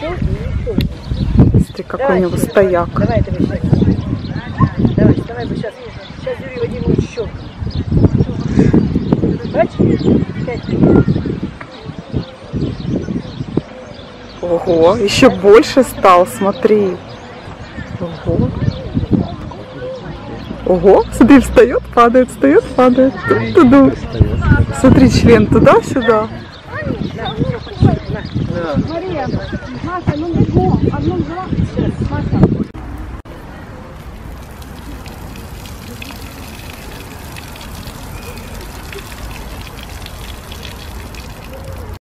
Смотри, какой давай, у него стояк. Давай, давай, сейчас. Сейчас Юрий Вадимович еще. Ого, еще больше стал, смотри. Ого. Ого, смотри, встает, падает, встает, падает. Туда. Смотри, член туда-сюда. Мария, Маша, ну бегом, одну взяла, Маша.